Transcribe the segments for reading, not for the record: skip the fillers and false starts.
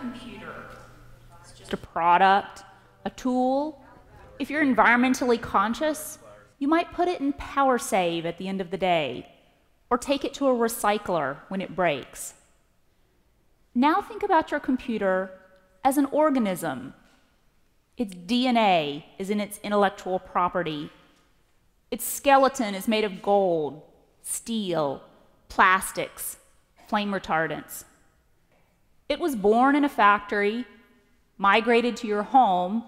computer. It's just a product, a tool. If you're environmentally conscious, you might put it in power save at the end of the day, or take it to a recycler when it breaks. Now think about your computer as an organism. Its DNA is in its intellectual property. Its skeleton is made of gold, steel, plastics, flame retardants. It was born in a factory, migrated to your home,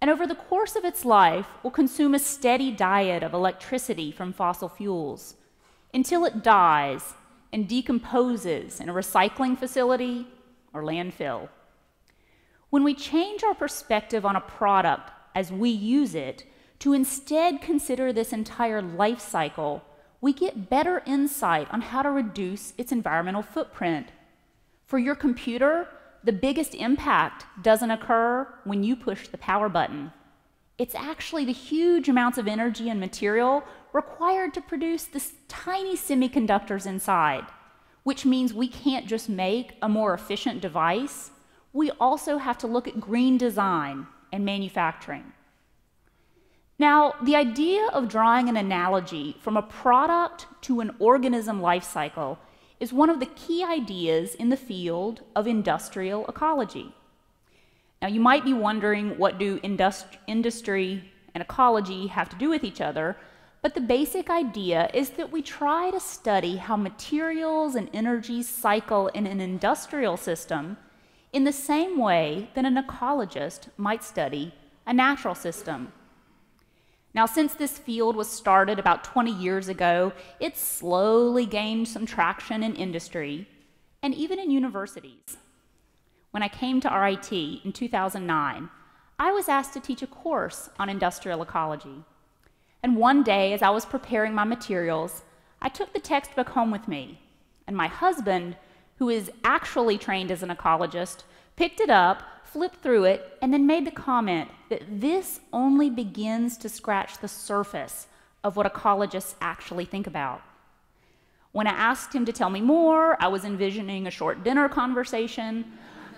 and over the course of its life will consume a steady diet of electricity from fossil fuels until it dies and decomposes in a recycling facility or landfill. When we change our perspective on a product as we use it to instead consider this entire life cycle, we get better insight on how to reduce its environmental footprint. For your computer, the biggest impact doesn't occur when you push the power button. It's actually the huge amounts of energy and material required to produce the tiny semiconductors inside, which means we can't just make a more efficient device. We also have to look at green design and manufacturing. Now, the idea of drawing an analogy from a product to an organism life cycle is one of the key ideas in the field of industrial ecology. Now, you might be wondering, what do industry and ecology have to do with each other? But the basic idea is that we try to study how materials and energy cycle in an industrial system in the same way that an ecologist might study a natural system. Now, since this field was started about 20 years ago, it's slowly gained some traction in industry and even in universities. When I came to RIT in 2009, I was asked to teach a course on industrial ecology. And one day, as I was preparing my materials, I took the textbook home with me, and my husband, who is actually trained as an ecologist, picked it up, flipped through it, and then made the comment that this only begins to scratch the surface of what ecologists actually think about. When I asked him to tell me more, I was envisioning a short dinner conversation.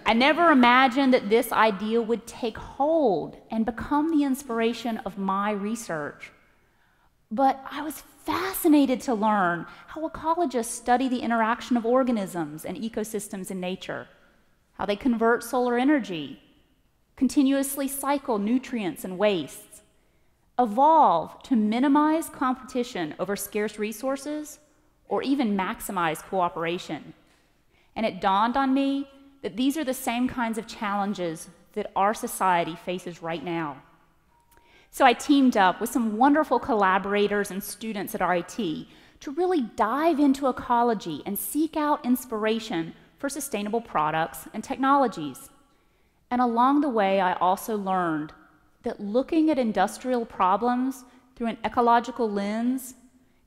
I never imagined that this idea would take hold and become the inspiration of my research. But I was fascinated to learn how ecologists study the interaction of organisms and ecosystems in nature, how they convert solar energy, continuously cycle nutrients and wastes, evolve to minimize competition over scarce resources, or even maximize cooperation. And it dawned on me that these are the same kinds of challenges that our society faces right now. So I teamed up with some wonderful collaborators and students at RIT to really dive into ecology and seek out inspiration for sustainable products and technologies. And along the way, I also learned that looking at industrial problems through an ecological lens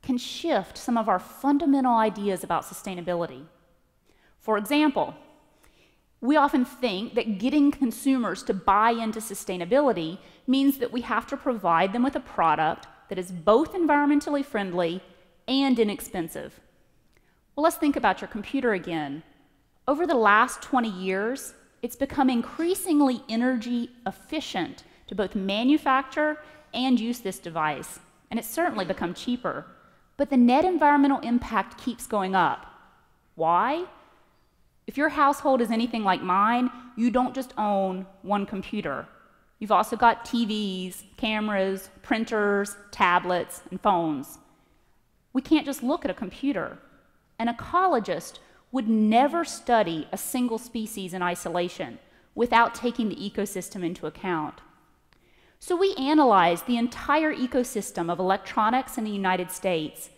can shift some of our fundamental ideas about sustainability. For example, we often think that getting consumers to buy into sustainability means that we have to provide them with a product that is both environmentally friendly and inexpensive. Well, let's think about your computer again. Over the last 20 years, it's become increasingly energy efficient to both manufacture and use this device, and it's certainly become cheaper. But the net environmental impact keeps going up. Why? If your household is anything like mine, you don't just own one computer. You've also got TVs, cameras, printers, tablets, and phones. We can't just look at a computer. An ecologist would never study a single species in isolation without taking the ecosystem into account. So we analyzed the entire ecosystem of electronics in the United States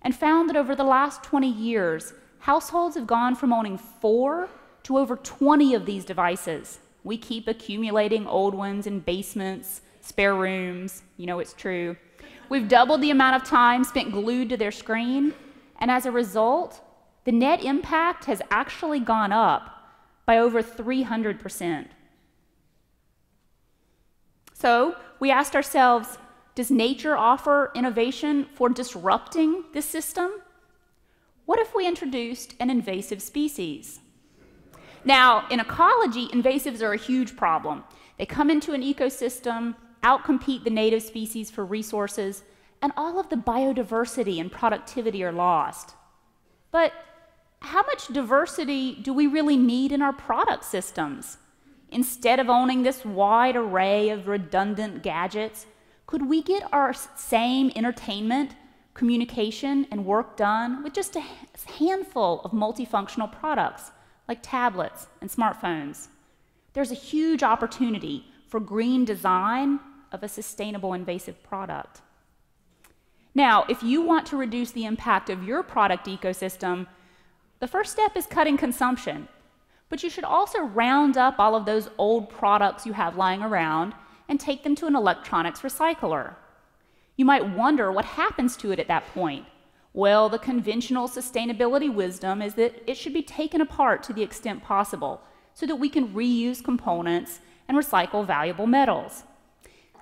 and found that over the last 20 years, households have gone from owning 4 to over 20 of these devices. We keep accumulating old ones in basements, spare rooms. You know it's true. We've doubled the amount of time spent glued to their screen, and as a result, the net impact has actually gone up by over 300%. So we asked ourselves, does nature offer innovation for disrupting this system? What if we introduced an invasive species? Now, in ecology, invasives are a huge problem. They come into an ecosystem, outcompete the native species for resources, and all of the biodiversity and productivity are lost. But how much diversity do we really need in our product systems? Instead of owning this wide array of redundant gadgets, could we get our same entertainment, communication, and work done with just a handful of multifunctional products like tablets and smartphones? There's a huge opportunity for green design of a sustainable invasive product. Now, if you want to reduce the impact of your product ecosystem, the first step is cutting consumption. But you should also round up all of those old products you have lying around and take them to an electronics recycler. You might wonder what happens to it at that point. Well, the conventional sustainability wisdom is that it should be taken apart to the extent possible so that we can reuse components and recycle valuable metals.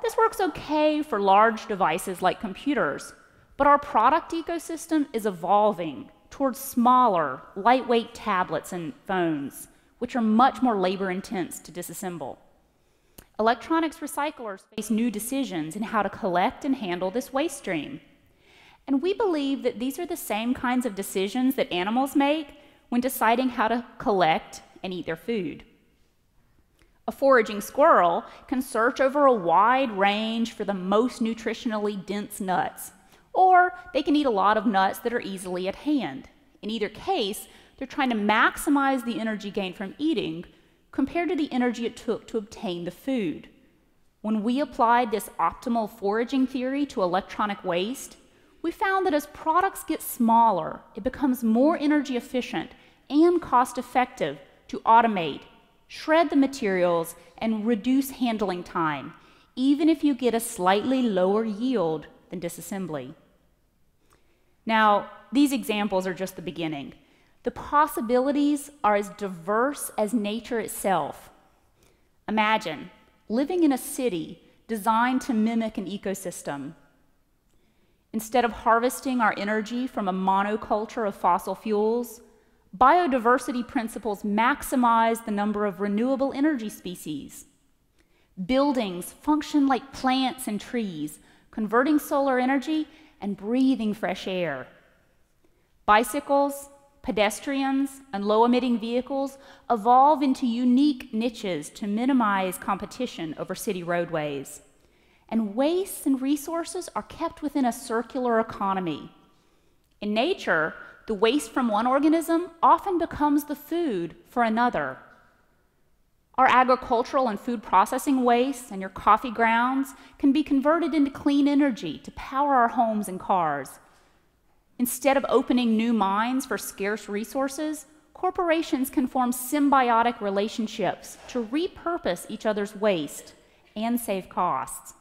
This works okay for large devices like computers, but our product ecosystem is evolving towards smaller, lightweight tablets and phones, which are much more labor-intense to disassemble. Electronics recyclers face new decisions in how to collect and handle this waste stream. And we believe that these are the same kinds of decisions that animals make when deciding how to collect and eat their food. A foraging squirrel can search over a wide range for the most nutritionally dense nuts, or they can eat a lot of nuts that are easily at hand. In either case, they're trying to maximize the energy gained from eating compared to the energy it took to obtain the food. When we applied this optimal foraging theory to electronic waste, we found that as products get smaller, it becomes more energy efficient and cost effective to automate, shred the materials, and reduce handling time, even if you get a slightly lower yield than disassembly. Now, these examples are just the beginning. The possibilities are as diverse as nature itself. Imagine living in a city designed to mimic an ecosystem. Instead of harvesting our energy from a monoculture of fossil fuels, biodiversity principles maximize the number of renewable energy species. Buildings function like plants and trees, converting solar energy and breathing fresh air. Bicycles, pedestrians, and low-emitting vehicles evolve into unique niches to minimize competition over city roadways. And wastes and resources are kept within a circular economy. In nature, the waste from one organism often becomes the food for another. Our agricultural and food processing wastes and your coffee grounds can be converted into clean energy to power our homes and cars. Instead of opening new mines for scarce resources, corporations can form symbiotic relationships to repurpose each other's waste and save costs.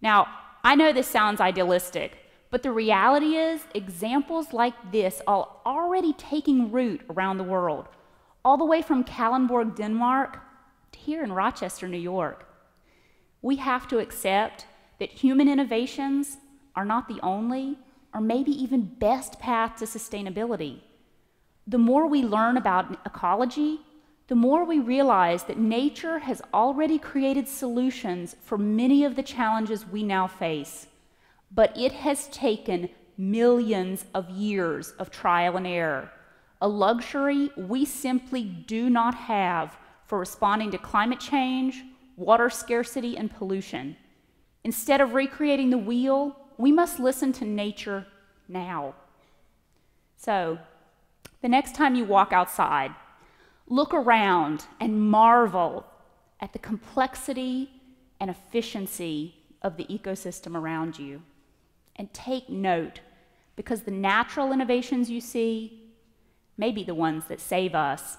Now, I know this sounds idealistic, but the reality is examples like this are already taking root around the world, all the way from Kalundborg, Denmark, to here in Rochester, New York. We have to accept that human innovations are not the only, or maybe even best path to sustainability. The more we learn about ecology, the more we realize that nature has already created solutions for many of the challenges we now face, but it has taken millions of years of trial and error, a luxury we simply do not have for responding to climate change, water scarcity, and pollution. Instead of recreating the wheel, we must listen to nature now. So, the next time you walk outside, look around and marvel at the complexity and efficiency of the ecosystem around you. And take note, because the natural innovations you see may be the ones that save us.